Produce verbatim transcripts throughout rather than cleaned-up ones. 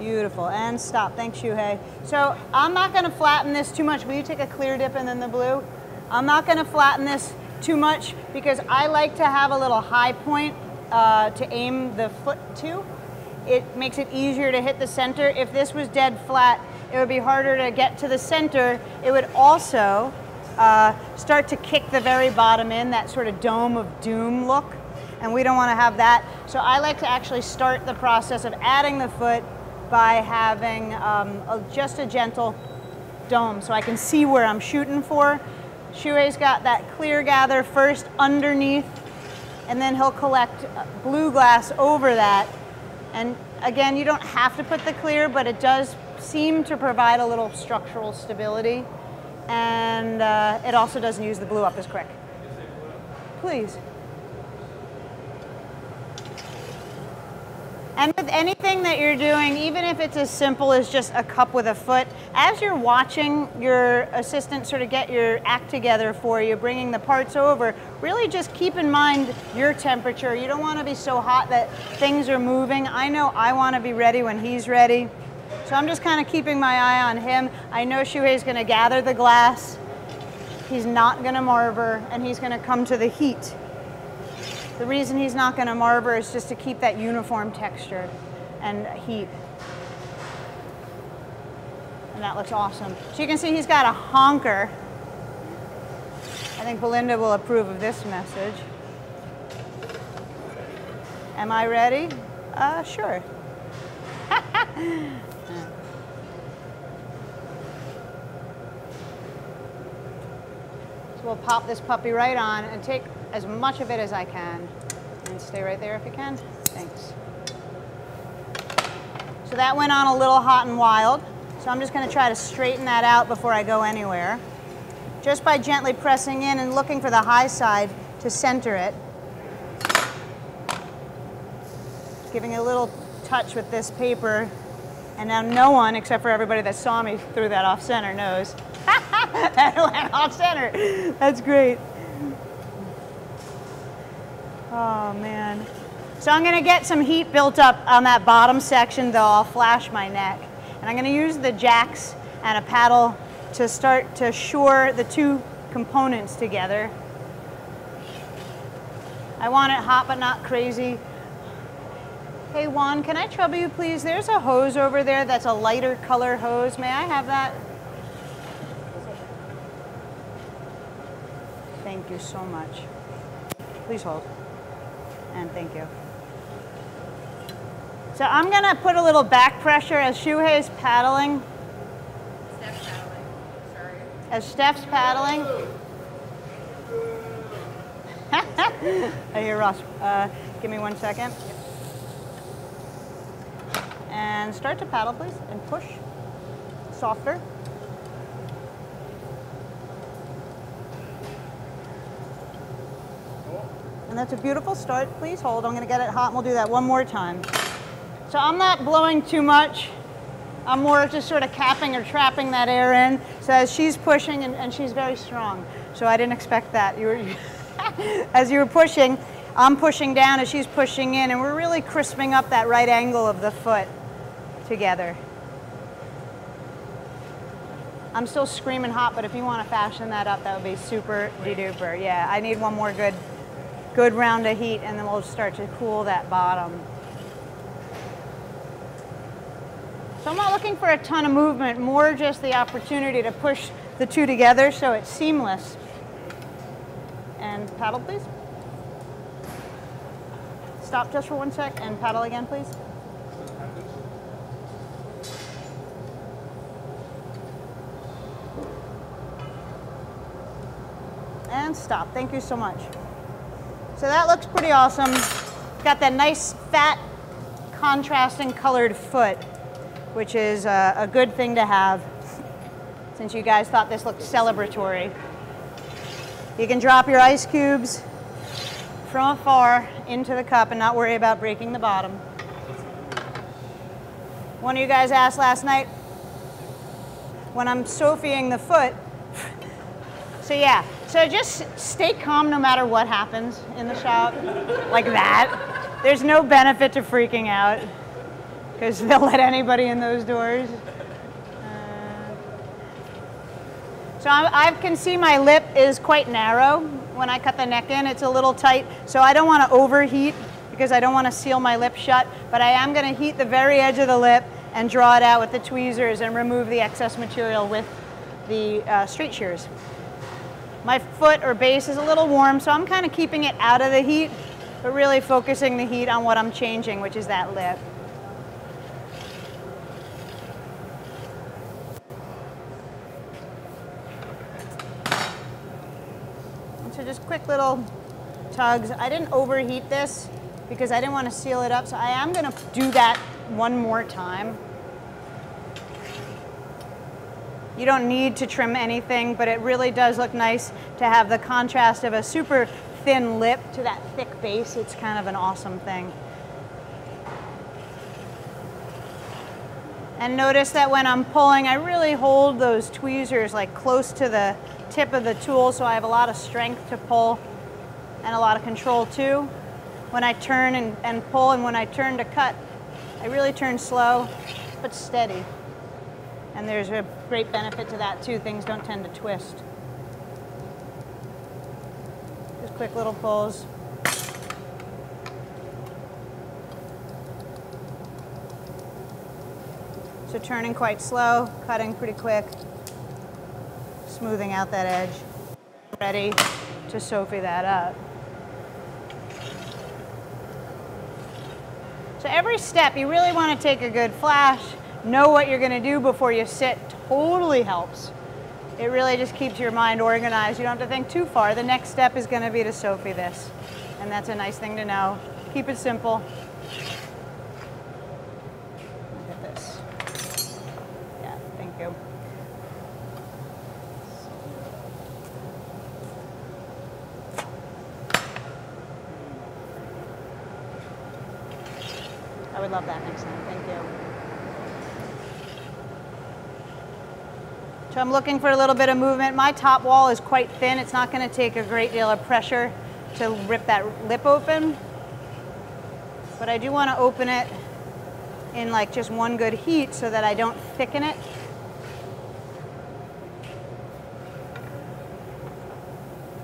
Beautiful, and stop. Thanks, Shuhei. So I'm not gonna flatten this too much. Will you take a clear dip and then the blue? I'm not gonna flatten this too much because I like to have a little high point uh, to aim the foot to. It makes it easier to hit the center. If this was dead flat, it would be harder to get to the center. It would also uh, start to kick the very bottom in, that sort of dome of doom look, and we don't wanna have that. So I like to actually start the process of adding the foot by having um, a, just a gentle dome so I can see where I'm shooting for. Shuhei's got that clear gather first underneath, and then he'll collect blue glass over that. And again, you don't have to put the clear, but it does seem to provide a little structural stability. And uh, it also doesn't use the blue up as quick. Please. And with anything that you're doing, even if it's as simple as just a cup with a foot, as you're watching your assistant sort of get your act together for you, bringing the parts over, really just keep in mind your temperature. You don't want to be so hot that things are moving. I know I want to be ready when he's ready. So I'm just kind of keeping my eye on him. I know Shuhei's going to gather the glass. He's not going to marver, and he's going to come to the heat. The reason he's not going to marver is just to keep that uniform texture and heat. And that looks awesome. So you can see he's got a honker. I think Belinda will approve of this message. Am I ready? Uh, sure. So we'll pop this puppy right on and take as much of it as I can. And stay right there if you can. Thanks. So that went on a little hot and wild. So I'm just gonna try to straighten that out before I go anywhere. Just by gently pressing in and looking for the high side to center it. Giving it a little touch with this paper. And now no one, except for everybody that saw me threw that off center, knows. That went off center. That's great. Oh man. So I'm gonna get some heat built up on that bottom section, though I'll flash my neck. And I'm gonna use the jacks and a paddle to start to shore the two components together. I want it hot but not crazy. Hey Juan, can I trouble you please? There's a hose over there that's a lighter color hose. May I have that? Thank you so much. Please hold. And thank you. So I'm gonna put a little back pressure as Shuhei's paddling. Steph's paddling, sorry. As Steph's paddling. I hear Ross, uh, give me one second. And start to paddle, please, and push, softer. And that's a beautiful start. Please hold. I'm going to get it hot and we'll do that one more time. So I'm not blowing too much. I'm more just sort of capping or trapping that air in. So as she's pushing, and, and she's very strong. So I didn't expect that. You were as you were pushing, I'm pushing down as she's pushing in, and we're really crisping up that right angle of the foot together. I'm still screaming hot, but if you want to fashion that up, that would be super de-duper. Yeah, I need one more good good round of heat, and then we'll start to cool that bottom. So I'm not looking for a ton of movement, more just the opportunity to push the two together so it's seamless. And paddle, please. Stop just for one sec and paddle again, please. And stop. Thank you so much. So that looks pretty awesome. Got that nice, fat, contrasting colored foot, which is a, a good thing to have, since you guys thought this looked celebratory. You can drop your ice cubes from afar into the cup and not worry about breaking the bottom. One of you guys asked last night, when I'm Sophieing the foot, so yeah. So just stay calm no matter what happens in the shop, like that. There's no benefit to freaking out. because they'll let anybody in those doors. Uh, so I'm, I can see my lip is quite narrow. When I cut the neck in, it's a little tight, so I don't want to overheat because I don't want to seal my lip shut, but I am going to heat the very edge of the lip and draw it out with the tweezers and remove the excess material with the uh, straight shears. My foot or base is a little warm, so I'm kind of keeping it out of the heat, but really focusing the heat on what I'm changing, which is that lip. And so just quick little tugs. I didn't overheat this because I didn't want to seal it up, so I am going to do that one more time. You don't need to trim anything, but it really does look nice to have the contrast of a super thin lip to that thick base. It's kind of an awesome thing. And notice that when I'm pulling, I really hold those tweezers like close to the tip of the tool, so I have a lot of strength to pull and a lot of control too. When I turn and, and pull, and when I turn to cut, I really turn slow but steady. And there's a great benefit to that too. Things don't tend to twist. Just quick little pulls. So turning quite slow, cutting pretty quick, smoothing out that edge. Ready to Sophie that up. So every step, you really want to take a good flash. Know what you're going to do before you sit totally helps. It really just keeps your mind organized. You don't have to think too far. The next step is going to be to Sophie this. And that's a nice thing to know. Keep it simple. Look at this. Yeah, thank you. I would love that next time. Thank you. So I'm looking for a little bit of movement. My top wall is quite thin. It's not going to take a great deal of pressure to rip that lip open. But I do want to open it in like just one good heat so that I don't thicken it.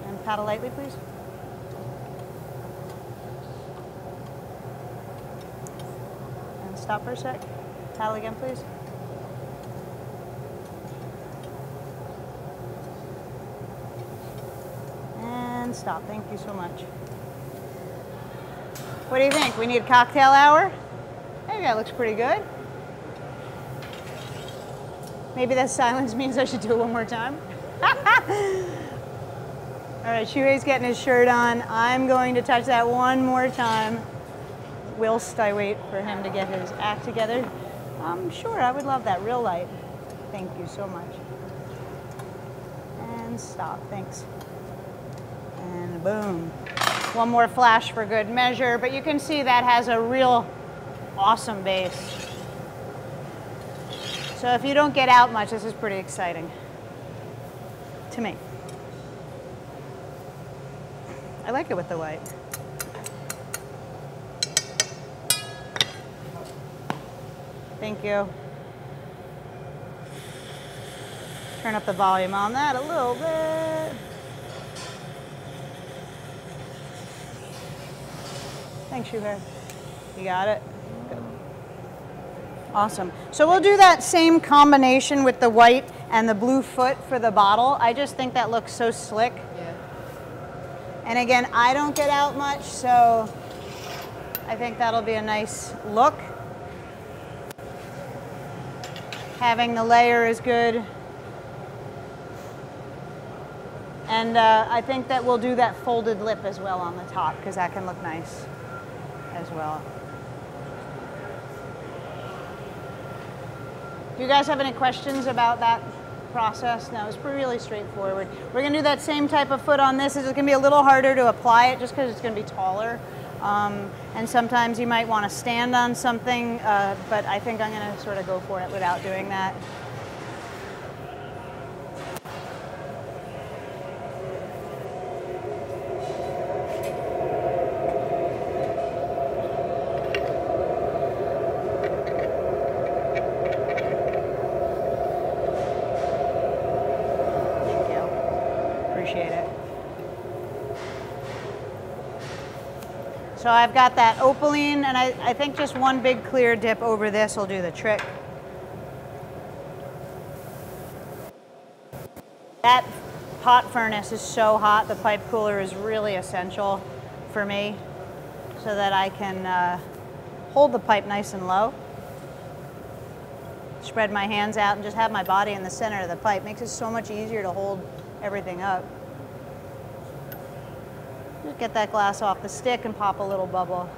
And paddle lightly, please. And stop for a sec. Paddle again, please. Stop. Thank you so much. What do you think? We need cocktail hour? I think that looks pretty good. Maybe that silence means I should do it one more time. All right, Shuhei's getting his shirt on. I'm going to touch that one more time whilst I wait for him to get his act together. I'm sure I would love that real light. Thank you so much. And stop. Thanks. And boom. One more flash for good measure, but you can see that has a real awesome base. So if you don't get out much, this is pretty exciting to me. I like it with the white. Thank you. Turn up the volume on that a little bit. Thanks, Shuhei. You got it? Good. Awesome. So we'll do that same combination with the white and the blue foot for the bottle. I just think that looks so slick. Yeah. And again, I don't get out much, so I think that'll be a nice look. Having the layer is good. And uh, I think that we'll do that folded lip as well on the top, because that can look nice as well. Do you guys have any questions about that process? No, it's really straightforward. We're going to do that same type of foot on this. It's going to be a little harder to apply it just because it's going to be taller. Um, and sometimes you might want to stand on something, uh, but I think I'm going to sort of go for it without doing that. So I've got that opaline, and I, I think just one big clear dip over this will do the trick. That pot furnace is so hot, the pipe cooler is really essential for me so that I can uh, hold the pipe nice and low. Spread my hands out and just have my body in the center of the pipe. Makes it so much easier to hold everything up. Just get that glass off the stick and pop a little bubble.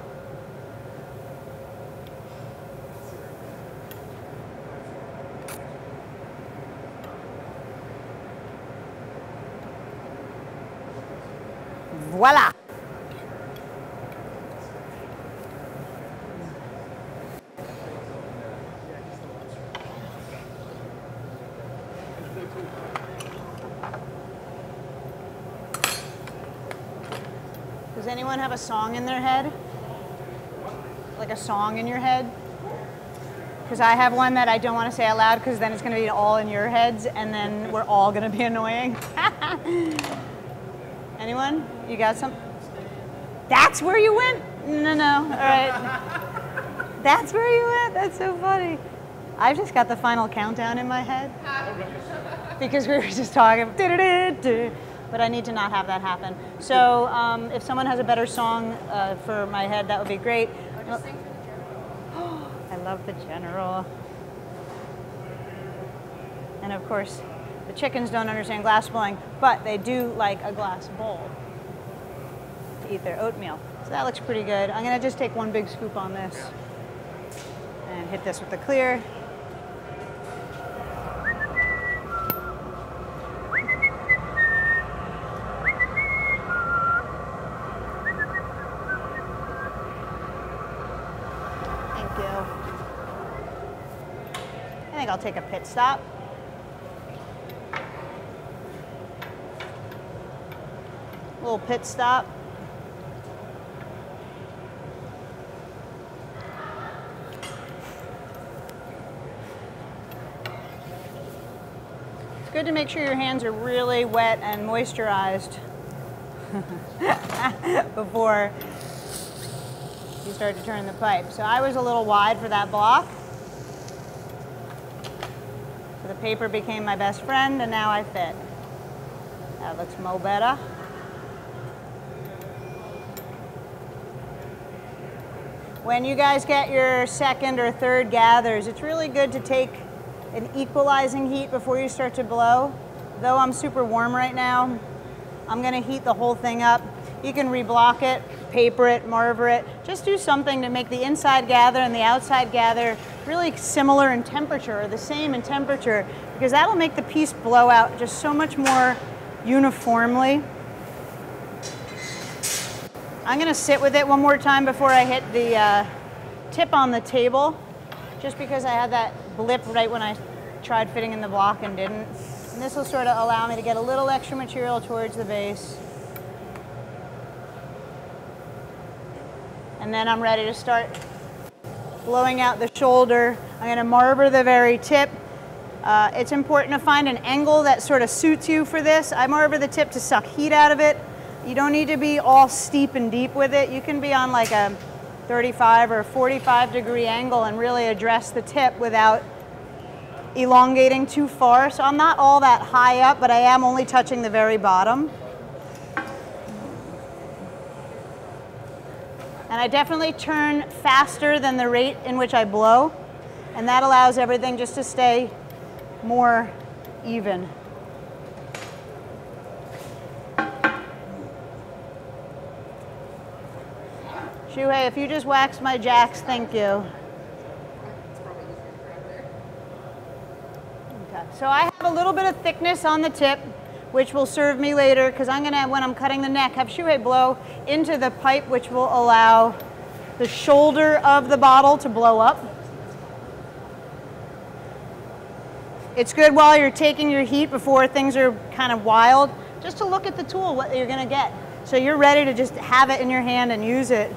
Voila! Anyone have a song in their head? Like a song in your head? Because I have one that I don't want to say out loud because then it's going to be all in your heads and then we're all going to be annoying. Anyone? You got some? That's where you went? No, no. All right. That's where you went? That's so funny. I've just got the final countdown in my head because we were just talking. But I need to not have that happen. So um, if someone has a better song uh, for my head, that would be great. Or just sing for the general. I love the general. And of course, the chickens don't understand glass blowing, but they do like a glass bowl to eat their oatmeal. So that looks pretty good. I'm gonna just take one big scoop on this and hit this with the clear. I'll take a pit stop. A little pit stop. It's good to make sure your hands are really wet and moisturized before you start to turn the pipe. So I was a little wide for that block. The paper became my best friend, and now I fit. That looks mo better. When you guys get your second or third gathers, it's really good to take an equalizing heat before you start to blow. Though I'm super warm right now, I'm gonna heat the whole thing up. You can reblock it, paper it, marver it. Just do something to make the inside gather and the outside gather really similar in temperature, or the same in temperature, because that'll make the piece blow out just so much more uniformly. I'm gonna sit with it one more time before I hit the uh, tip on the table, just because I had that blip right when I tried fitting in the block and didn't. And this will sort of allow me to get a little extra material towards the base. And then I'm ready to start blowing out the shoulder. I'm going to marver the very tip. Uh, it's important to find an angle that sort of suits you for this. I marver the tip to suck heat out of it. You don't need to be all steep and deep with it. You can be on like a thirty-five or forty-five degree angle and really address the tip without elongating too far. So I'm not all that high up, but I am only touching the very bottom. And I definitely turn faster than the rate in which I blow, and that allows everything just to stay more even. Shuhei, if you just wax my jacks, thank you. Okay. So I have a little bit of thickness on the tip, which will serve me later, because I'm gonna, when I'm cutting the neck, have Shuhei blow into the pipe, which will allow the shoulder of the bottle to blow up. It's good while you're taking your heat before things are kind of wild, just to look at the tool, what you're gonna get. So you're ready to just have it in your hand and use it.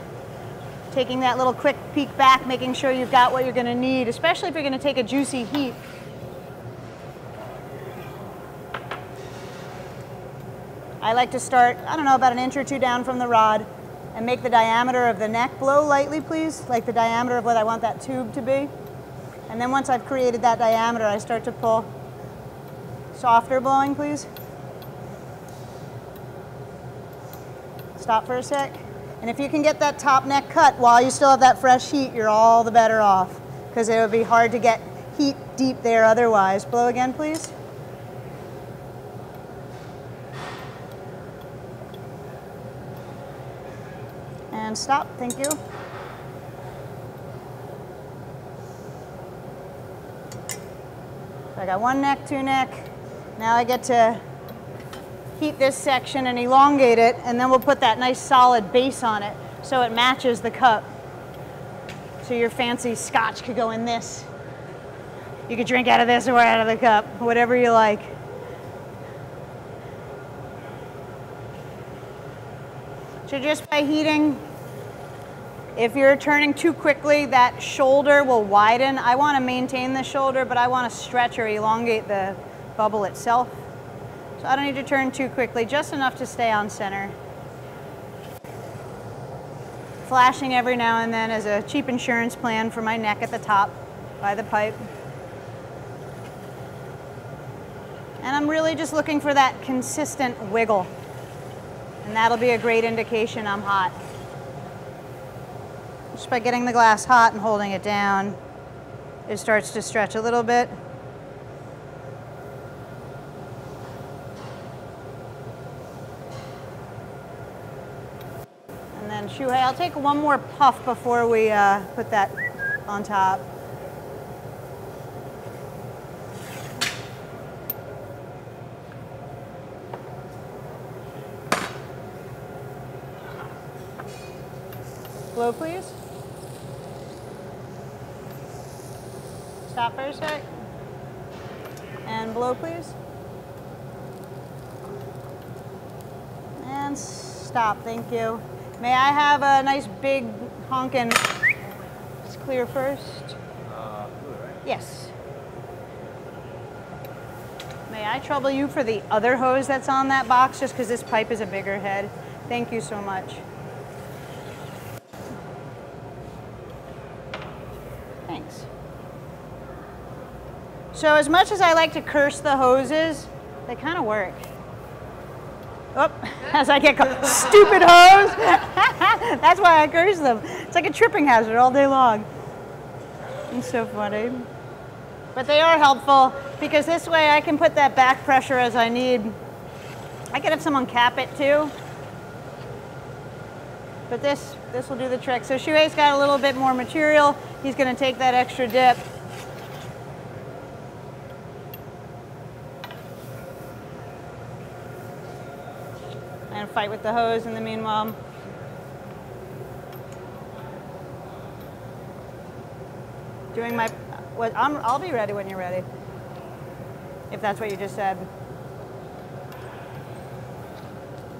Taking that little quick peek back, making sure you've got what you're gonna need, especially if you're gonna take a juicy heat. I like to start, I don't know, about an inch or two down from the rod, and make the diameter of the neck blow lightly, please, like the diameter of what I want that tube to be. And then once I've created that diameter, I start to pull. Softer blowing, please. Stop for a sec. And if you can get that top neck cut while you still have that fresh heat, you're all the better off, because it would be hard to get heat deep there otherwise. Blow again, please. And stop, thank you. So I got one neck, two neck. Now I get to heat this section and elongate it, and then we'll put that nice solid base on it so it matches the cup. So your fancy scotch could go in this. You could drink out of this or out of the cup, whatever you like. So just by heating, if you're turning too quickly, that shoulder will widen. I want to maintain the shoulder, but I want to stretch or elongate the bubble itself. So I don't need to turn too quickly, just enough to stay on center. Flashing every now and then as a cheap insurance plan for my neck at the top by the pipe. And I'm really just looking for that consistent wiggle. And that'll be a great indication I'm hot. Just by getting the glass hot and holding it down, it starts to stretch a little bit. And then Shuhei, I'll take one more puff before we uh, put that on top. Blow, please. Stop for a sec. And blow, please. And stop, thank you. May I have a nice big honkin'? Let's clear first. Uh, blue, right? Yes. May I trouble you for the other hose that's on that box, just because this pipe is a bigger head? Thank you so much. So as much as I like to curse the hoses, they kind of work. Oh, as I get called, stupid hose. That's why I curse them. It's like a tripping hazard all day long. It's so funny. But they are helpful because this way I can put that back pressure as I need. I could have someone cap it too. But this, this will do the trick. So Shuhei's got a little bit more material. He's gonna take that extra dip. Fight with the hose in the meanwhile. Doing my, what, I'm, I'll be ready when you're ready. If that's what you just said.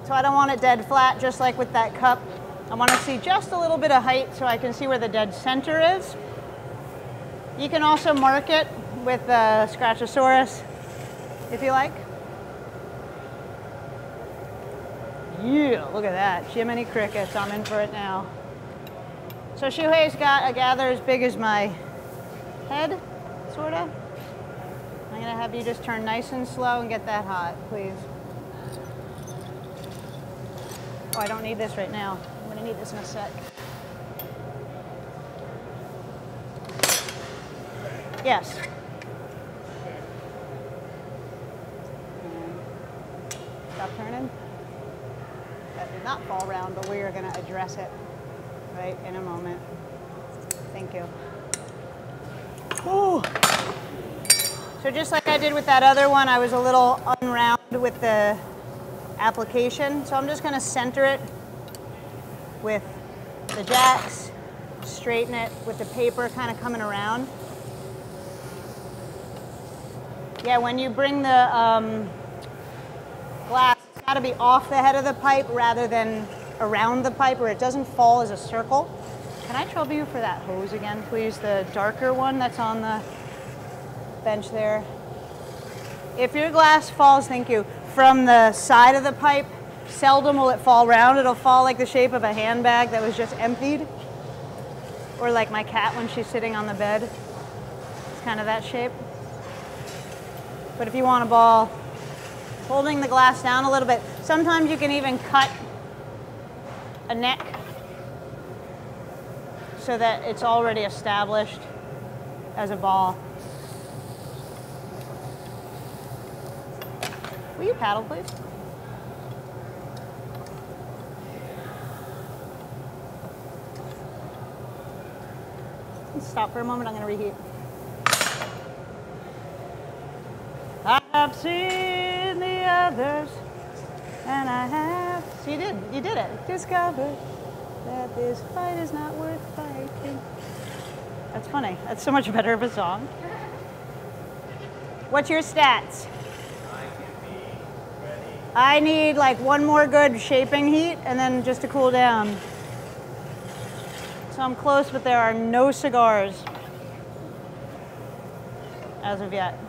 So I don't want it dead flat, just like with that cup. I want to see just a little bit of height so I can see where the dead center is. You can also mark it with a Scratchosaurus, if you like. Yeah, look at that. Jiminy crickets, I'm in for it now. So Shuhei's got a gather as big as my head, sort of. I'm gonna have you just turn nice and slow and get that hot, please. Oh, I don't need this right now. I'm gonna need this in a sec. Yes. Stop turning. Not fall round, but we are going to address it right in a moment. Thank you. Ooh. So just like I did with that other one, I was a little unround with the application. So I'm just going to center it with the jacks, straighten it with the paper kind of coming around. Yeah, when you bring the um, glass, got to be off the head of the pipe rather than around the pipe where it doesn't fall as a circle. Can I trouble you for that hose again, please? The darker one that's on the bench there. If your glass falls, thank you, from the side of the pipe, Seldom will it fall round. It'll fall like the shape of a handbag that was just emptied. Or like my cat when she's sitting on the bed. It's kind of that shape. But if you want a ball, holding the glass down a little bit. Sometimes you can even cut a neck so that it's already established as a ball. Will you paddle, please? Let's stop for a moment, I'm gonna reheat. I've seen the others, and I have. So you did, you did it. Discovered that this fight is not worth fighting. That's funny. That's so much better of a song. What's your stats? I can be ready. I need like one more good shaping heat, and then just to cool down. So I'm close, but there are no cigars as of yet.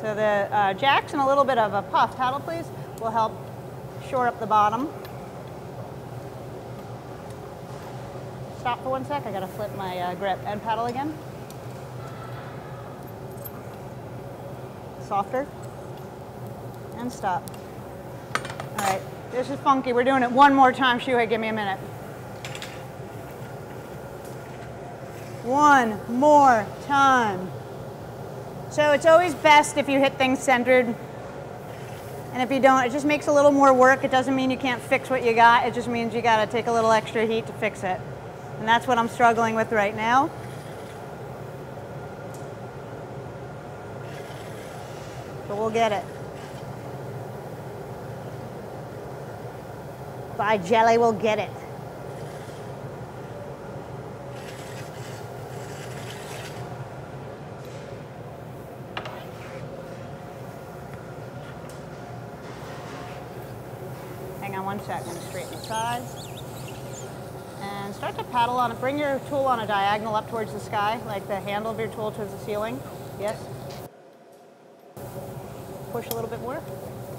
So the uh, jacks and a little bit of a puff paddle, please, will help shore up the bottom. Stop for one sec. I gotta flip my uh, grip and paddle again. Softer. And stop. All right, this is funky. We're doing it one more time. Shuhei, give me a minute. One more time. So it's always best if you hit things centered. And if you don't, it just makes a little more work. It doesn't mean you can't fix what you got. It just means you gotta take a little extra heat to fix it. And that's what I'm struggling with right now. But we'll get it. By jelly, we'll get it. I'm going to straighten the sides and start to paddle on it. Bring your tool on a diagonal up towards the sky, like the handle of your tool towards the ceiling. Yes. Push a little bit more.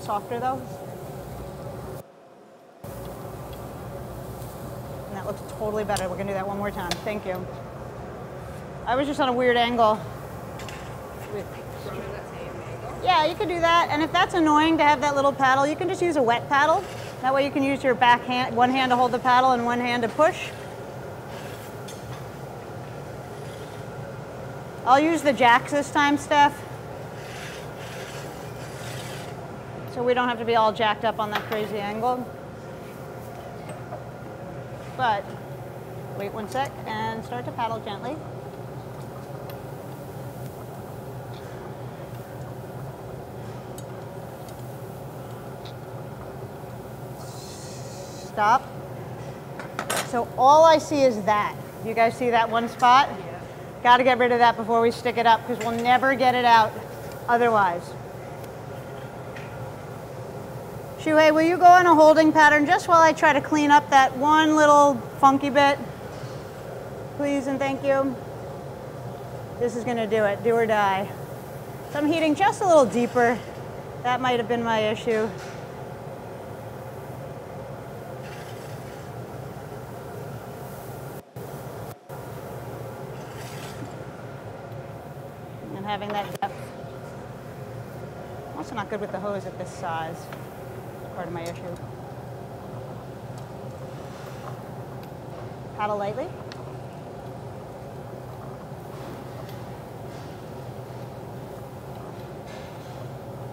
Softer though. And that looks totally better. We're going to do that one more time. Thank you. I was just on a weird angle. Yeah, you can do that. And if that's annoying to have that little paddle, you can just use a wet paddle. That way you can use your back hand, one hand to hold the paddle and one hand to push. I'll use the jacks this time, Steph. So we don't have to be all jacked up on that crazy angle. But wait one sec and start to paddle gently. Stop. So all I see is that. You guys see that one spot? Yeah. Got to get rid of that before we stick it up because we'll never get it out otherwise. Shuhei, will you go in a holding pattern just while I try to clean up that one little funky bit? Please and thank you. This is going to do it, do or die. So I'm heating just a little deeper. That might have been my issue. Having that depth. I'm also not good with the hose at this size. That's part of my issue. Paddle lightly.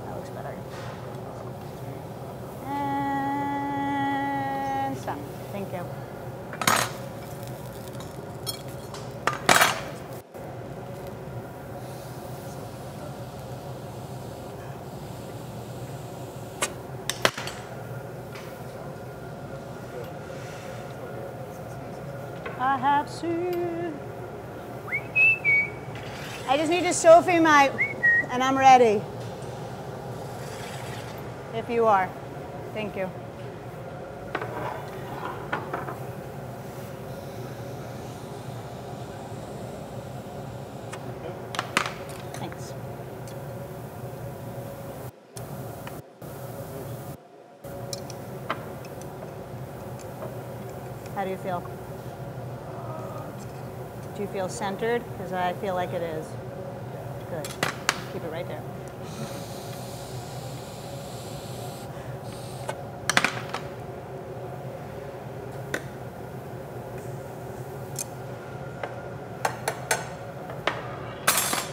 That looks better. And stop. Thank you. I have seen. I just need to Sophie my, and I'm ready. If you are. Thank you. Thanks. How do you feel? Do you feel centered? Because I feel like it is. Good. Keep it right there.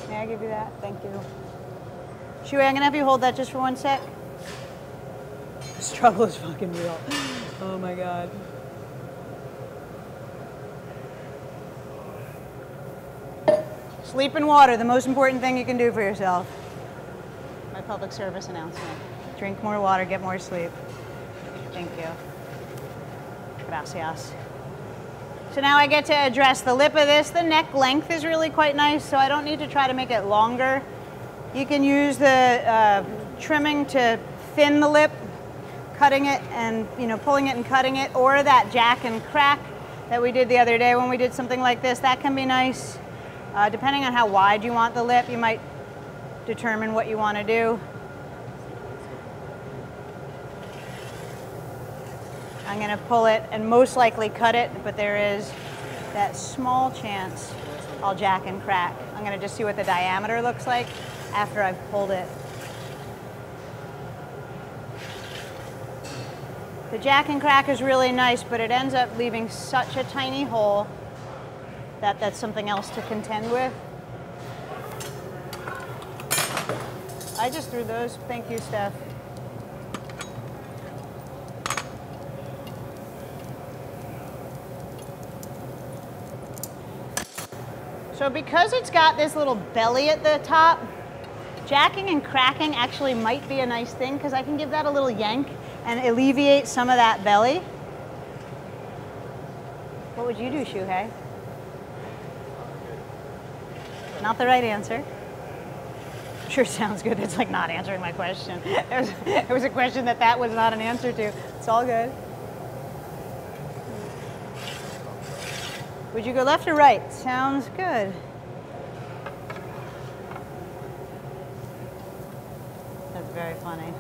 May I give you that? Thank you. Shuhei, I'm going to have you hold that just for one sec. This trouble is fucking real. Oh my God. Sleep and water, the most important thing you can do for yourself. My public service announcement. Drink more water, get more sleep. Thank you. Gracias. So now I get to address the lip of this. The neck length is really quite nice, so I don't need to try to make it longer. You can use the uh, trimming to thin the lip, cutting it and, you know, pulling it and cutting it, or that jack and crack that we did the other day when we did something like this. That can be nice. Uh, depending on how wide you want the lip, you might determine what you want to do. I'm going to pull it and most likely cut it, but there is that small chance I'll jack and crack. I'm going to just see what the diameter looks like after I've pulled it. The jack and crack is really nice, but it ends up leaving such a tiny hole that that's something else to contend with. I just threw those. Thank you, Steph. So because it's got this little belly at the top, jacking and cracking actually might be a nice thing because I can give that a little yank and alleviate some of that belly. What would you do, Shuhei? Not the right answer. Sure sounds good. It's like not answering my question. It was, it was a question that that was not an answer to. It's all good. Would you go left or right? Sounds good. That's very funny.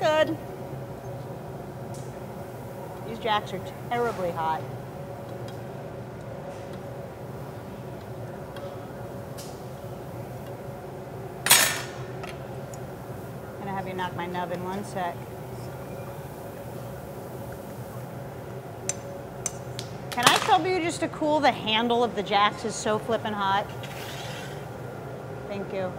Good. These jacks are terribly hot. Have you knock my nub in one sec. Can I trouble you just to cool the handle of the jacks? Is so flippin' hot. Thank you.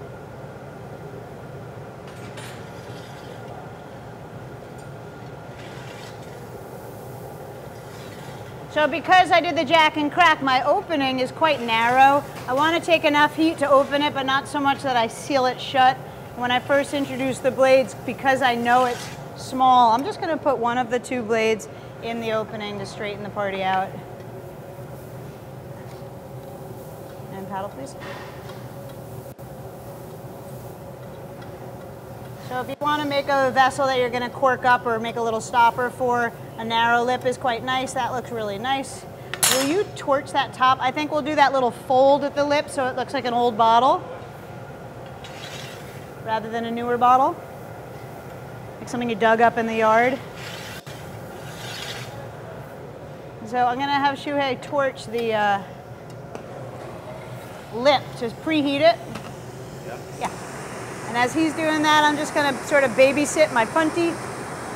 So because I did the jack and crack, my opening is quite narrow. I want to take enough heat to open it, but not so much that I seal it shut. When I first introduced the blades, because I know it's small, I'm just gonna put one of the two blades in the opening to straighten the party out. And paddle, please. So if you wanna make a vessel that you're gonna cork up or make a little stopper for, a narrow lip is quite nice. That looks really nice. Will you torch that top? I think we'll do that little fold at the lip so it looks like an old bottle rather than a newer bottle, like something you dug up in the yard. So I'm gonna have Shuhei torch the uh, lip to preheat it. Yeah. Yeah. And as he's doing that, I'm just gonna sort of babysit my punty,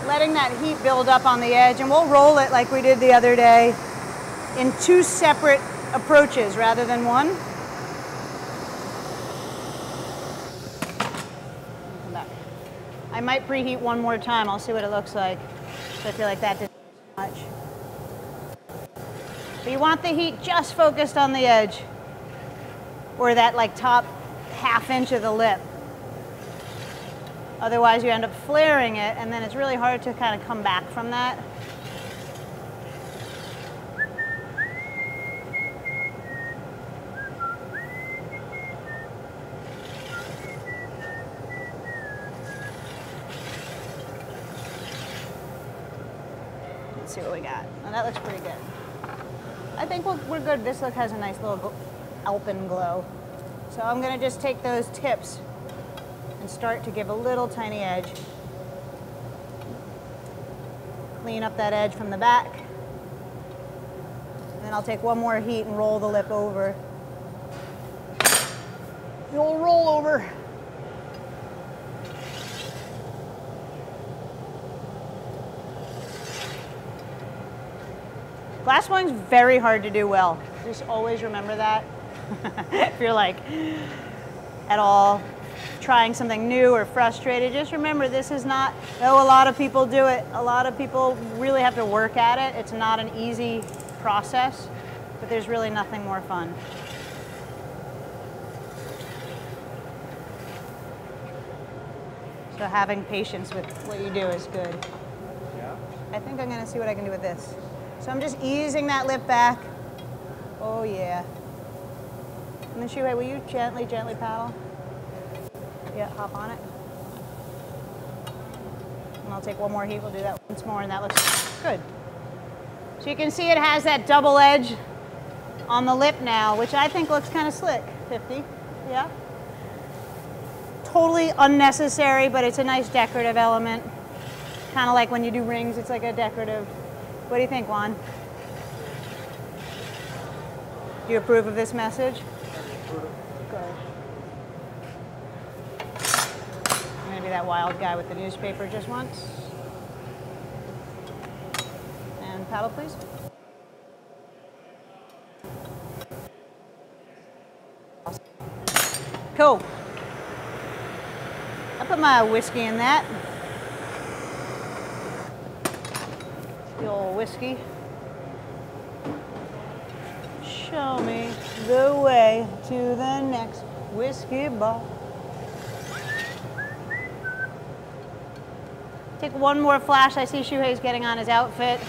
letting that heat build up on the edge, and we'll roll it like we did the other day in two separate approaches rather than one. I might preheat one more time. I'll see what it looks like. So I feel like that didn't do much. But you want the heat just focused on the edge or that like top half inch of the lip. Otherwise you end up flaring it and then it's really hard to kind of come back from that. See what we got. Now that looks pretty good. I think we'll, we're good. This look has a nice little alpen glow. So I'm going to just take those tips and start to give a little tiny edge. Clean up that edge from the back. And then I'll take one more heat and roll the lip over. The old roll over. Glass blowing's very hard to do well. Just always remember that. If you're like at all trying something new or frustrated, just remember this is not, though a lot of people do it, a lot of people really have to work at it. It's not an easy process, but there's really nothing more fun. So having patience with what you do is good. Yeah. I think I'm gonna see what I can do with this. So I'm just easing that lip back. Oh yeah. And then Shuhei, will you gently, gently paddle? Yeah, hop on it. And I'll take one more heat, we'll do that once more, and that looks good. So you can see it has that double edge on the lip now, which I think looks kind of slick. fifty, yeah. Totally unnecessary, but it's a nice decorative element. Kind of like when you do rings, it's like a decorative. What do you think, Juan? Do you approve of this message? Good. I'm gonna be that wild guy with the newspaper just once. And paddle, please. Cool. I put my whiskey in that. The old whiskey. Show me the way to the next whiskey bar. Take one more flash. I see Shuhei's getting on his outfit.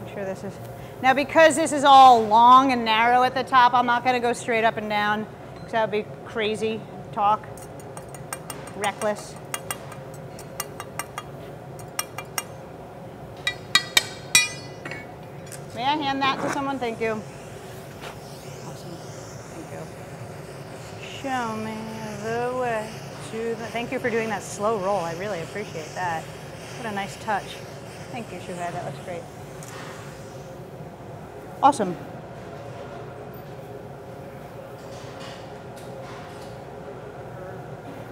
I'm sure this is... Now, because this is all long and narrow at the top, I'm not going to go straight up and down, because that would be crazy talk, reckless. May I hand that to someone? Thank you. Awesome. Thank you. Show me the way to the... Thank you for doing that slow roll. I really appreciate that. What a nice touch. Thank you, Shuhei. That looks great. Awesome.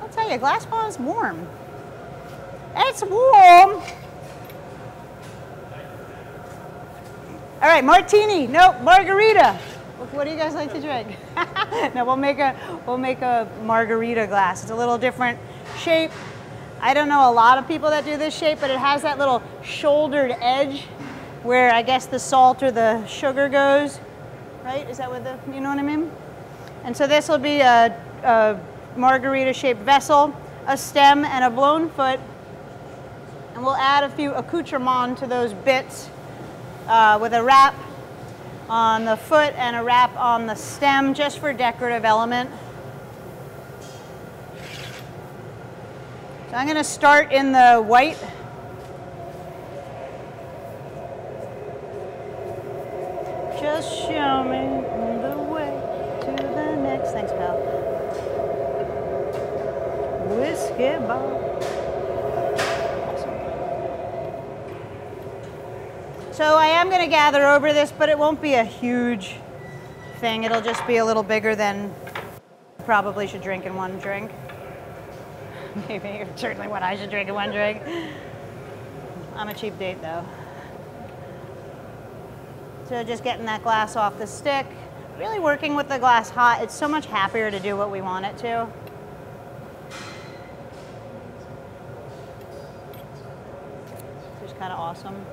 I'll tell you, glass ball is warm. It's warm. All right, martini, no, margarita. What do you guys like to drink? No, we'll make a we'll make a margarita glass. It's a little different shape. I don't know a lot of people that do this shape, but it has that little shouldered edge where I guess the salt or the sugar goes, right? Is that what the, you know what I mean? And so this will be a, a margarita-shaped vessel, a stem, and a blown foot. And we'll add a few accoutrements to those bits. Uh, with a wrap on the foot and a wrap on the stem, just for decorative element. So I'm going to start in the white. Just show me the way to the next. Thanks, pal. Whiskey bar. So I am going to gather over this, but it won't be a huge thing. It'll just be a little bigger than I probably should drink in one drink. Maybe, certainly what I should drink in one drink. I'm a cheap date, though. So just getting that glass off the stick, really working with the glass hot. It's so much happier to do what we want it to. It's just kind of awesome.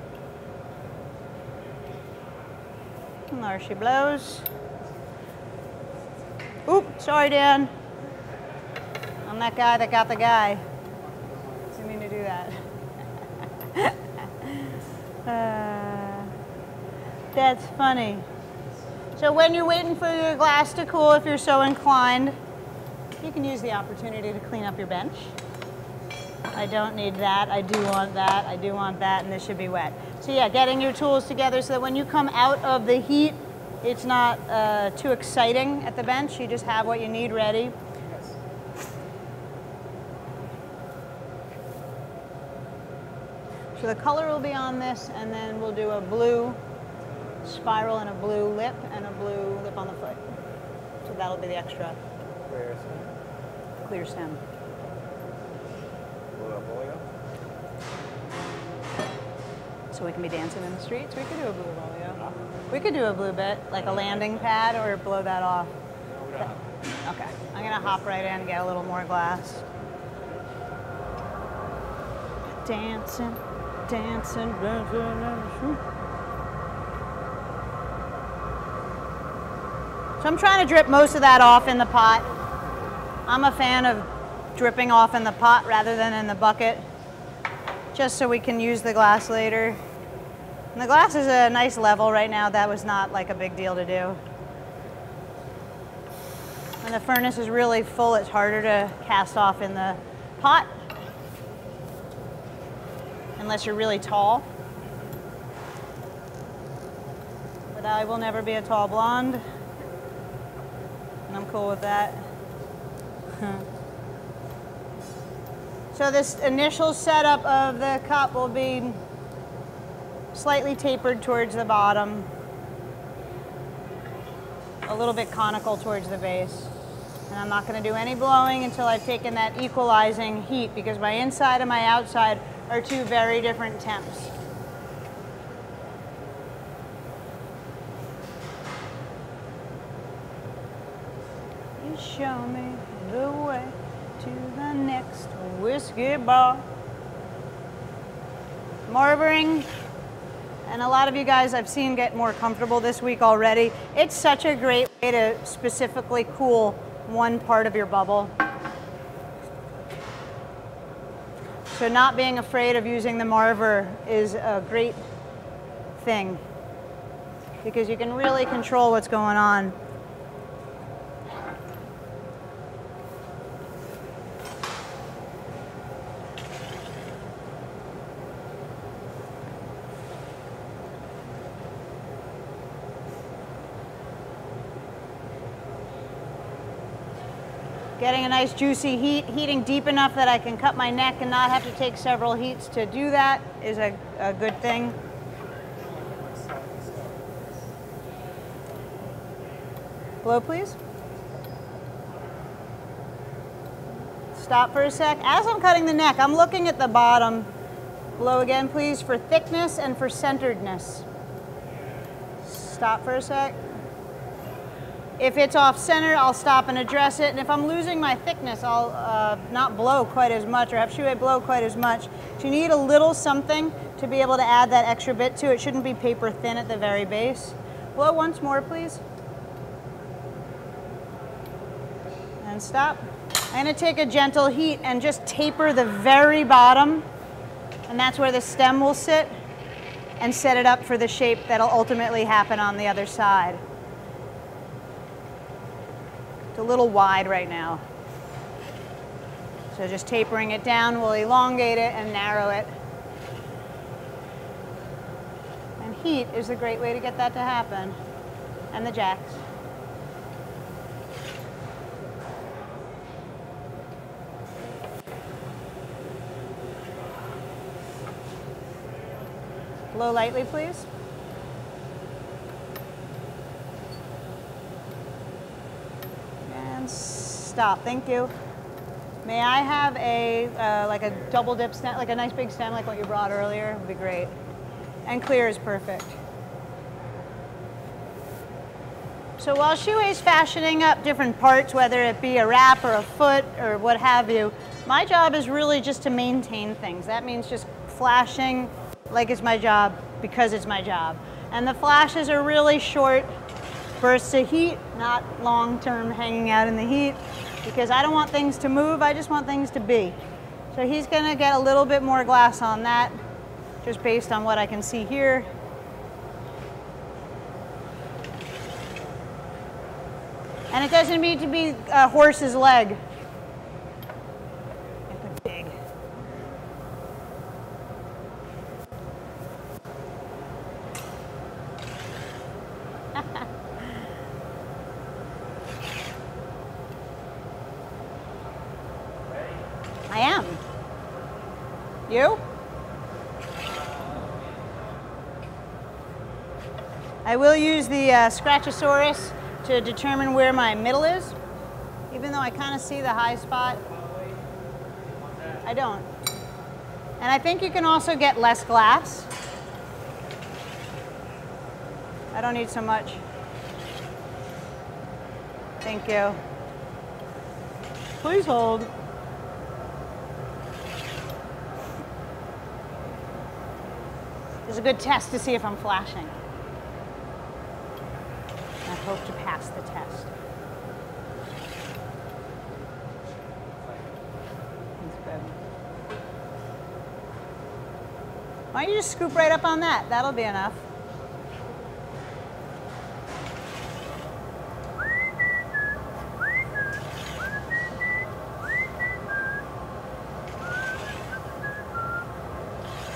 And there she blows. Oop, sorry, Dan. I'm that guy that got the guy. Didn't mean to do that. uh, that's funny. So when you're waiting for your glass to cool, if you're so inclined, you can use the opportunity to clean up your bench. I don't need that. I do want that. I do want that, and this should be wet. So yeah, getting your tools together so that when you come out of the heat, it's not uh, too exciting at the bench. You just have what you need ready. Yes. So the color will be on this, and then we'll do a blue spiral and a blue lip and a blue lip on the foot. So that'll be the extra clear stem. Clear stem. So we can be dancing in the streets. We could do a blue volio. We could do a blue bit, like a landing pad, or blow that off. Okay, I'm gonna hop right in and get a little more glass. Dancing, dancing, dancing. So I'm trying to drip most of that off in the pot. I'm a fan of dripping off in the pot rather than in the bucket, just so we can use the glass later. And the glass is a nice level right now. That was not like a big deal to do. When the furnace is really full, it's harder to cast off in the pot, unless you're really tall. But I will never be a tall blonde, and I'm cool with that. So this initial setup of the cup will be slightly tapered towards the bottom, a little bit conical towards the base. And I'm not going to do any blowing until I've taken that equalizing heat, because my inside and my outside are two very different temps. You show me the way to the next whiskey bar. Marboring, and a lot of you guys I've seen get more comfortable this week already. It's such a great way to specifically cool one part of your bubble. So not being afraid of using the marver is a great thing, because you can really control what's going on. Getting a nice juicy heat, heating deep enough that I can cut my neck and not have to take several heats to do that is a, a good thing. Blow, please. Stop for a sec. As I'm cutting the neck, I'm looking at the bottom. Blow again, please, for thickness and for centeredness. Stop for a sec. If it's off center, I'll stop and address it. And if I'm losing my thickness, I'll uh, not blow quite as much, or have Shuhei blow quite as much. So you need a little something to be able to add that extra bit to it. Shouldn't be paper thin at the very base. Blow once more, please. And stop. I'm gonna take a gentle heat and just taper the very bottom. And that's where the stem will sit, and set it up for the shape that'll ultimately happen on the other side. A little wide right now. So just tapering it down, we'll elongate it and narrow it. And heat is a great way to get that to happen. And the jacks. Blow lightly, please. Stop. Thank you. May I have a uh, like a double dip stem, like a nice big stem, like what you brought earlier? Would be great. And clear is perfect. So while Shuhei's fashioning up different parts, whether it be a wrap or a foot or what have you, my job is really just to maintain things. That means just flashing like it's my job, because it's my job. And the flashes are really short bursts of heat, not long-term hanging out in the heat, because I don't want things to move, I just want things to be. So he's gonna get a little bit more glass on that, just based on what I can see here. And it doesn't need to be a horse's leg. It's big. I am. You? I will use the uh, Scratchosaurus to determine where my middle is, even though I kind of see the high spot. I don't. And I think you can also get less glass. I don't need so much. Thank you. Please hold. It's a good test to see if I'm flashing. I hope to pass the test. Why don't you just scoop right up on that? That'll be enough.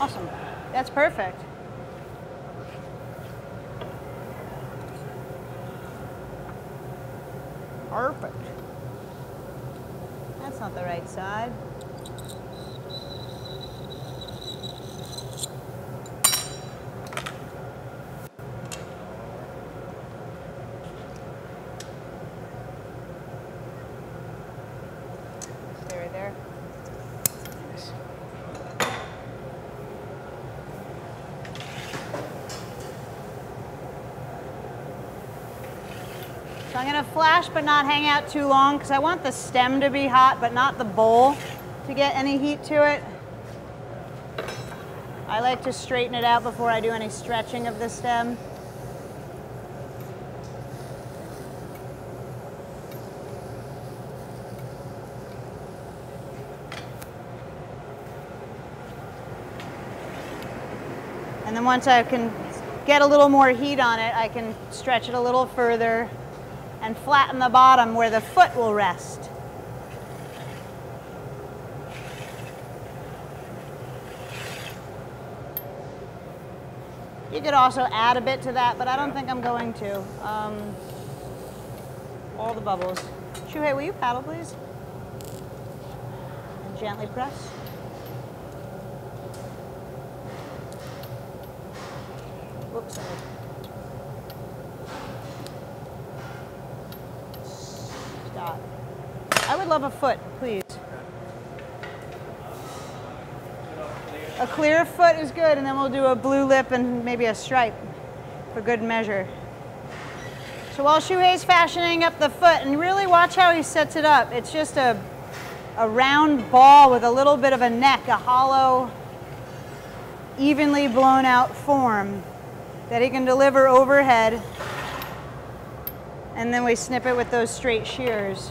Awesome. That's perfect. Perfect. That's not the right side. So I'm going to flash but not hang out too long because I want the stem to be hot but not the bowl to get any heat to it. I like to straighten it out before I do any stretching of the stem. And then once I can get a little more heat on it, I can stretch it a little further and flatten the bottom where the foot will rest. You could also add a bit to that, but I don't think I'm going to. Um, all the bubbles. Shuhei, will you paddle, please? And gently press. Whoops. I would love a foot, please. A clear foot is good, and then we'll do a blue lip and maybe a stripe for good measure. So while Shuhei's fashioning up the foot, and really watch how he sets it up. It's just a, a round ball with a little bit of a neck, a hollow, evenly blown out form that he can deliver overhead. And then we snip it with those straight shears.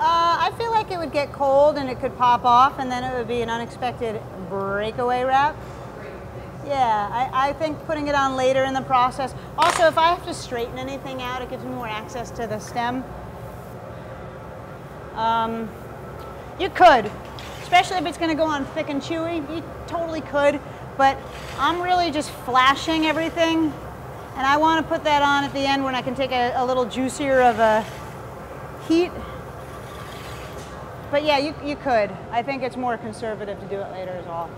Uh, I feel like it would get cold and it could pop off, and then it would be an unexpected breakaway wrap. Yeah, I, I think putting it on later in the process. Also, if I have to straighten anything out, it gives me more access to the stem. Um, you could, especially if it's going to go on thick and chewy, you totally could. But I'm really just flashing everything, and I want to put that on at the end when I can take a, a little juicier of a heat. But yeah, you, you could. I think it's more conservative to do it later is all.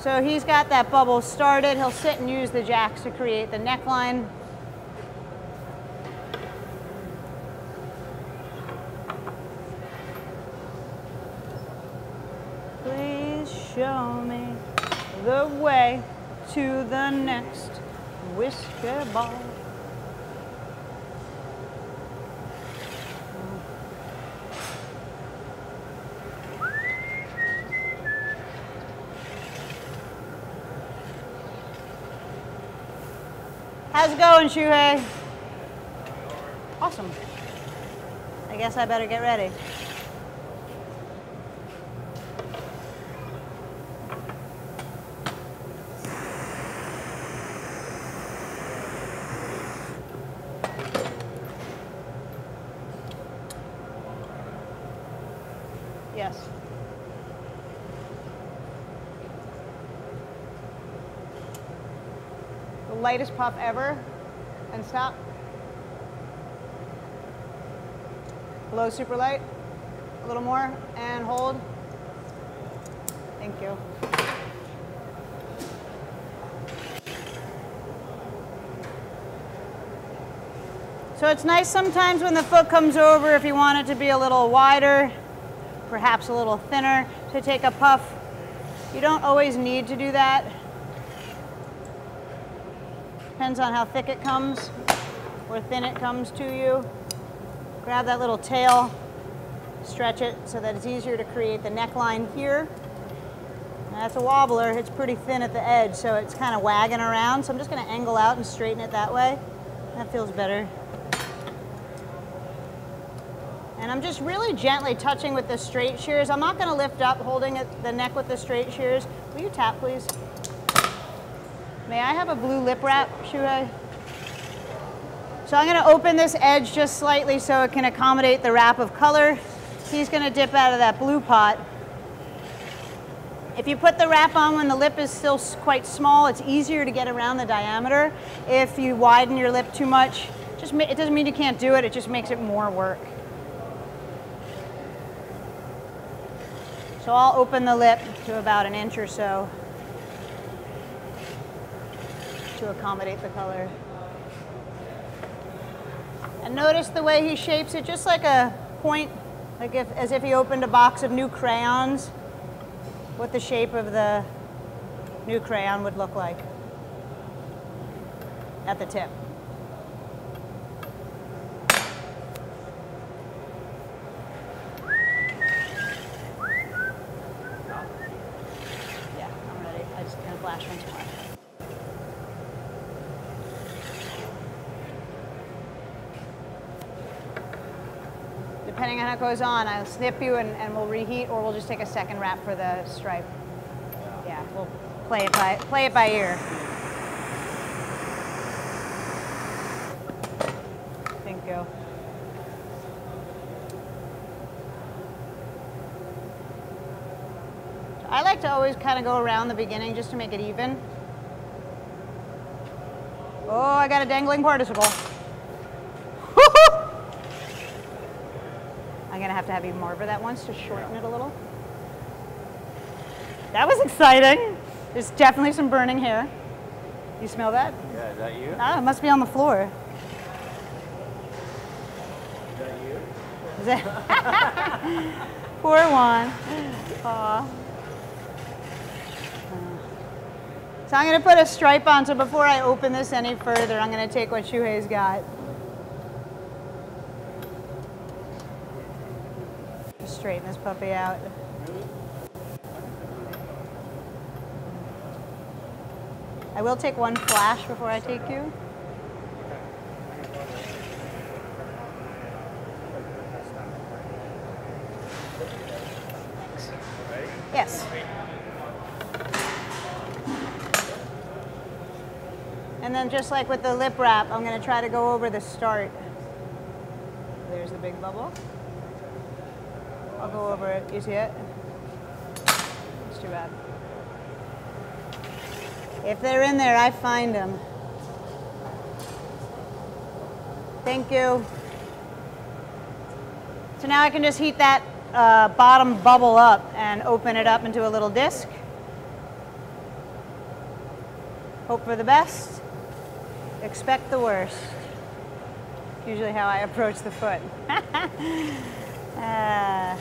So he's got that bubble started. He'll sit and use the jacks to create the neckline. Show me the way to the next whisker ball. How's it going, Shuhei? Awesome. I guess I better get ready. Yes. The lightest pop ever. And stop. Low super light. a little more and hold. Thank you. So it's nice sometimes when the foot comes over, if you want it to be a little wider, perhaps a little thinner, to take a puff. You don't always need to do that. Depends on how thick it comes or thin it comes to you. Grab that little tail, stretch it so that it's easier to create the neckline here. And that's a wobbler. It's pretty thin at the edge, so it's kind of wagging around. So I'm just going to angle out and straighten it that way. That feels better. And I'm just really gently touching with the straight shears. I'm not going to lift up holding the neck with the straight shears. Will you tap, please? May I have a blue lip wrap, Shuhei? So I'm going to open this edge just slightly so it can accommodate the wrap of color. He's going to dip out of that blue pot. If you put the wrap on when the lip is still quite small, it's easier to get around the diameter. If you widen your lip too much, just it doesn't mean you can't do it, it just makes it more work. So I'll open the lip to about an inch or so to accommodate the color. And notice the way he shapes it, just like a point, like if, as if he opened a box of new crayons, what the shape of the new crayon would look like at the tip. Depending on how it goes on, I'll snip you and, and we'll reheat, or we'll just take a second wrap for the stripe. Yeah, we'll play it by, play it by ear. Thank you. So I like to always kind of go around the beginning just to make it even. Oh, I got a dangling participle. I'm gonna have to have you marver that once to shorten it a little. That was exciting. There's definitely some burning hair. You smell that? Yeah, is that you? Ah, it must be on the floor. Is that you? Is that? Poor Juan. Aw. So I'm gonna put a stripe on. So before I open this any further, I'm gonna take what Shuhei's got. Straighten this puppy out. I will take one flash before I take you. Thanks. Yes. And then just like with the lip wrap, I'm going to try to go over the start. There's the big bubble. I'll go over it. You see it? It's too bad. If they're in there, I find them. Thank you. So now I can just heat that uh, bottom bubble up and open it up into a little disc. Hope for the best. Expect the worst. Usually how I approach the foot. Uh,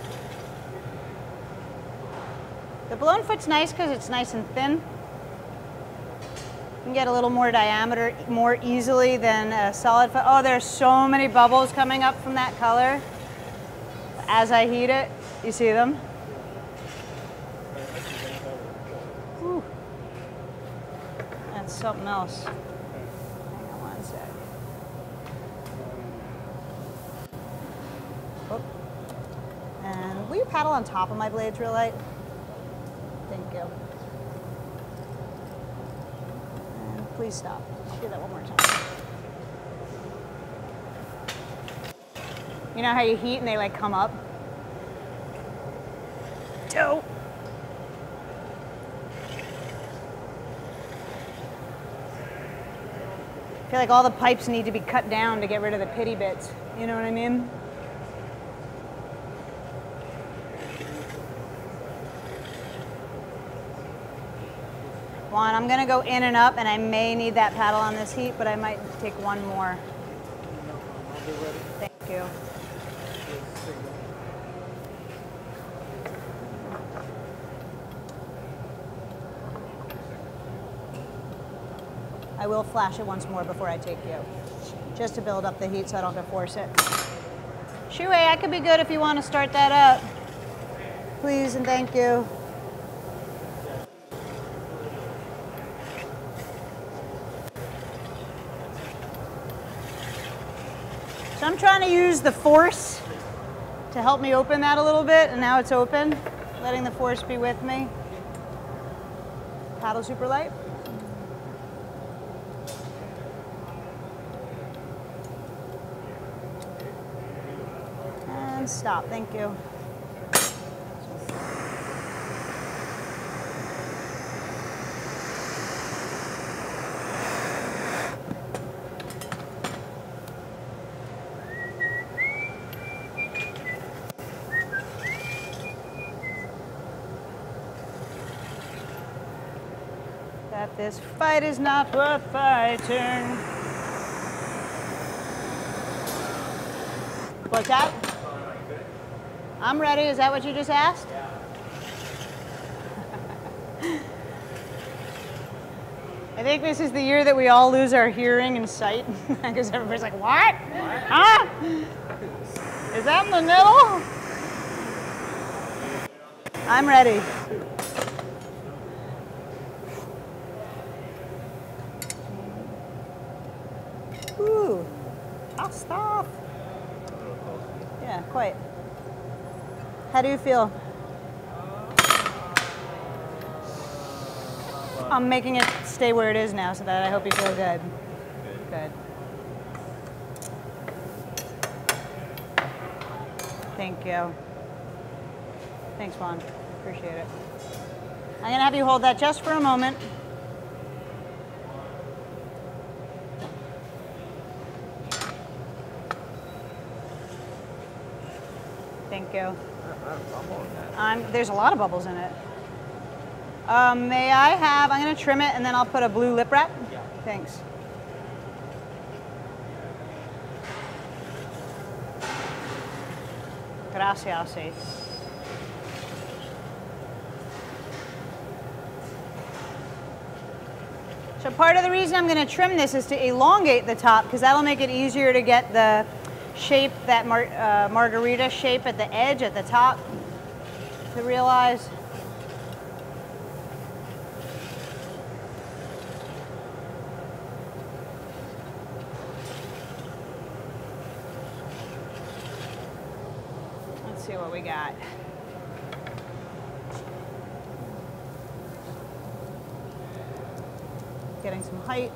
the blown foot's nice because it's nice and thin. You can get a little more diameter more easily than a solid foot. Oh, there's so many bubbles coming up from that color. As I heat it, you see them? Whew. That's something else. Will you paddle on top of my blades real light? Thank you. And please stop. Let's do that one more time. You know how you heat and they like come up? Dope. I feel like all the pipes need to be cut down to get rid of the pitty bits. You know what I mean? Juan, I'm gonna go in and up, and I may need that paddle on this heat, but I might take one more. I'll be ready. Thank you. I will flash it once more before I take you, just to build up the heat so I don't have to force it. Shuhei, I could be good if you want to start that up. Please and thank you. So I'm trying to use the force to help me open that a little bit, and now it's open, letting the force be with me. Paddle super light. Stop, thank you. That this fight is not worth fighting. What's that? I'm ready, is that what you just asked? Yeah. I think this is the year that we all lose our hearing and sight, because everybody's like, what? What? Huh? Is that in the middle? I'm ready. Ooh, I'll stop. Yeah, quite. How do you feel? I'm making it stay where it is now so that I hope you feel good. Good. Thank you. Thanks, Juan. Appreciate it. I'm going to have you hold that just for a moment. Thank you. I'm, there's a lot of bubbles in it. Um, may I have, I'm going to trim it and then I'll put a blue lip wrap. Yeah. Thanks. Gracias. So part of the reason I'm going to trim this is to elongate the top because that'll make it easier to get the shape, that mar uh, margarita shape at the edge, at the top, to realize. Let's see what we got. Getting some height.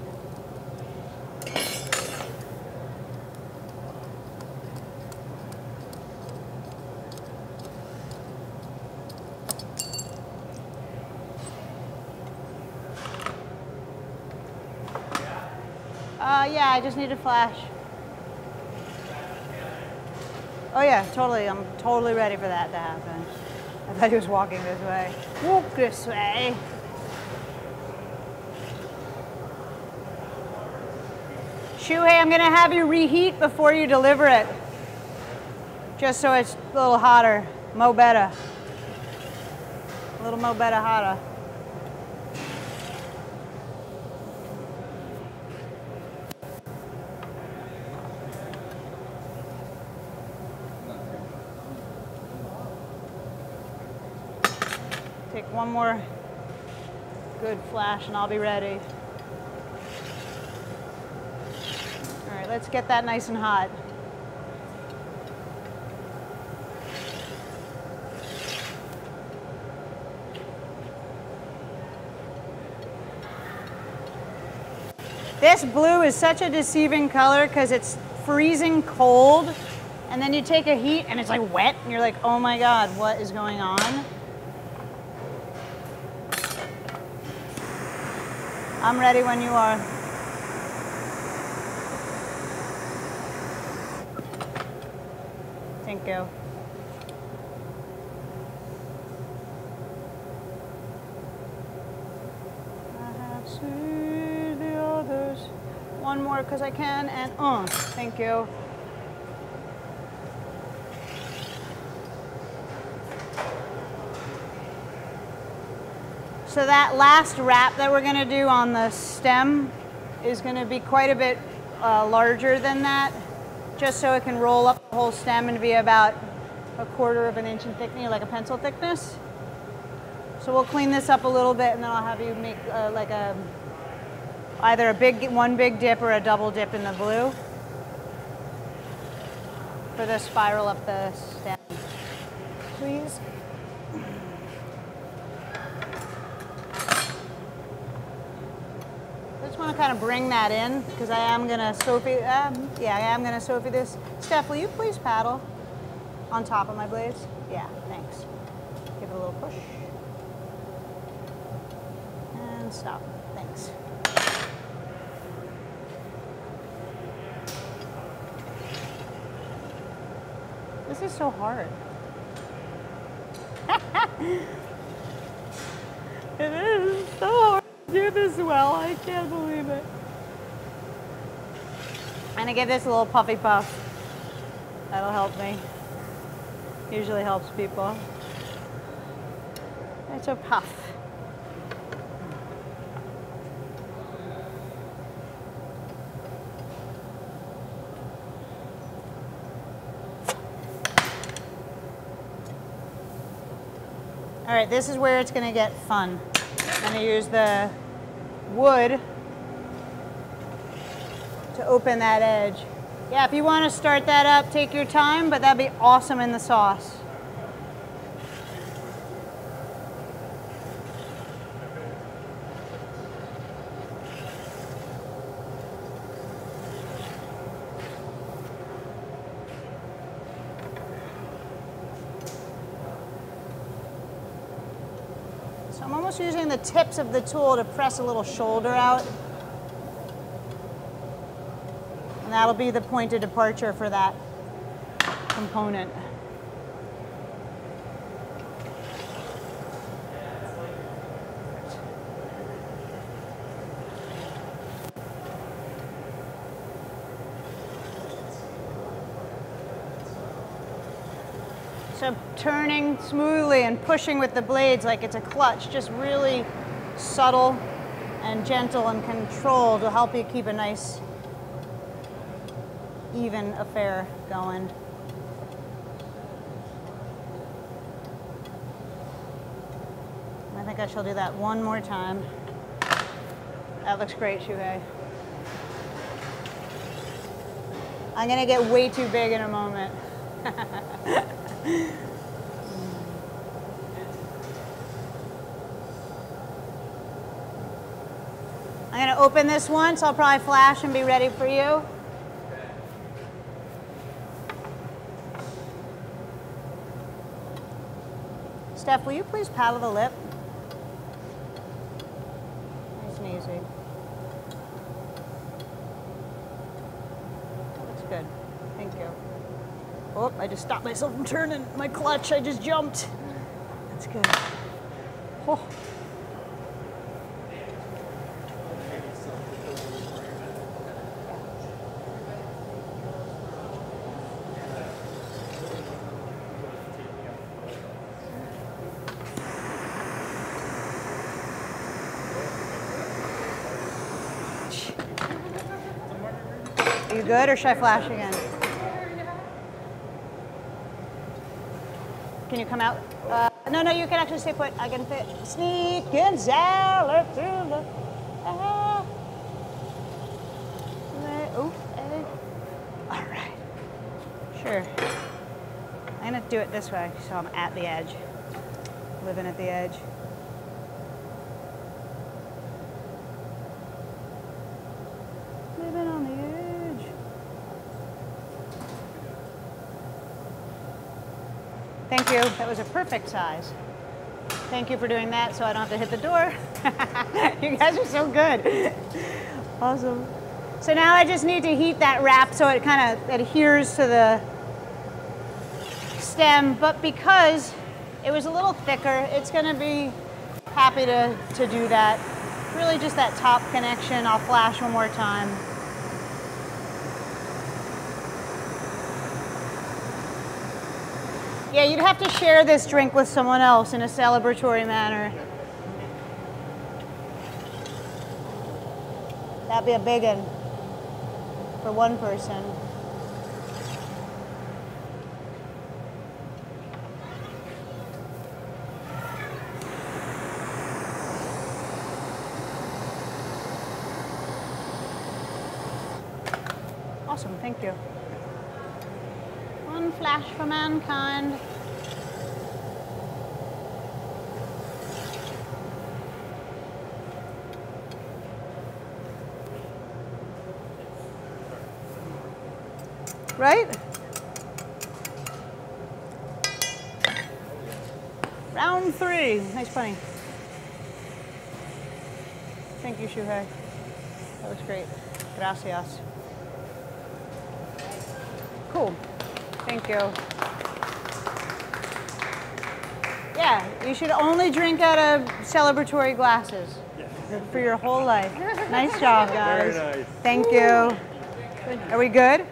Uh, yeah, I just need to flash. Oh yeah, totally. I'm totally ready for that to happen. I thought he was walking this way. Walk this way. Shuhei, I'm gonna have you reheat before you deliver it. Just so it's a little hotter. Mo better. A little mo better hotter. Take one more good flash and I'll be ready. All right, let's get that nice and hot. This blue is such a deceiving color because it's freezing cold and then you take a heat and it's like wet and you're like, oh my God, what is going on? I'm ready when you are. Thank you. Uh, see the others. One more because I can, and uh, thank you. So that last wrap that we're going to do on the stem is going to be quite a bit uh, larger than that, just so it can roll up the whole stem and be about a quarter of an inch in thickness, like a pencil thickness. So we'll clean this up a little bit, and then I'll have you make uh, like a either a big one big dip or a double dip in the blue for the spiral up the stem, please. I just want to kind of bring that in because I am going to Sophie, um, yeah, I am going to Sophie this. Steph, will you please paddle on top of my blades? Yeah, thanks. Give it a little push. And stop. Thanks. This is so hard. It is so hard. Do this well, I can't believe it. I'm gonna give this a little puffy puff. That'll help me. Usually helps people. It's a puff. All right, this is where it's gonna get fun. I'm gonna use the wood to open that edge. Yeah, if you want to start that up, take your time, but that'd be awesome in the sauce. So I'm almost using the tips of the tool to press a little shoulder out. And that'll be the point of departure for that component. So turning smoothly and pushing with the blades like it's a clutch, just really subtle and gentle and controlled to help you keep a nice, even affair going. I think I shall do that one more time. That looks great, Shuhei. I'm gonna get way too big in a moment. I'm going to open this once. So I'll probably flash and be ready for you. Steph, will you please paddle the lip? Nice and easy. That looks good. Thank you. Oh, I just stopped myself from turning my clutch. I just jumped. That's good. Oh. Are you good, or should I flash again? Can you come out? Uh, no, no, you can actually stay put. I can fit. Sneak and Zeller through the... Uh, oh, uh, all right. Sure. I'm going to do it this way, so I'm at the edge. Living at the edge. Living on the edge. Thank you. That was a perfect size. Thank you for doing that so I don't have to hit the door. You guys are so good. Awesome. So now I just need to heat that wrap so it kind of adheres to the stem. But because it was a little thicker, it's going to be happy to, to do that. really just that top connection. I'll flash one more time. Yeah, you'd have to share this drink with someone else in a celebratory manner. That'd be a big one for one person. Awesome, thank you. One flash for mankind. Right? Round three. Nice bunny. Thank you, Shuhei. That was great. Gracias. Cool. Thank you. Yeah, you should only drink out of celebratory glasses yes. for your whole life. Nice job, guys. Very nice. Thank you. Are we good?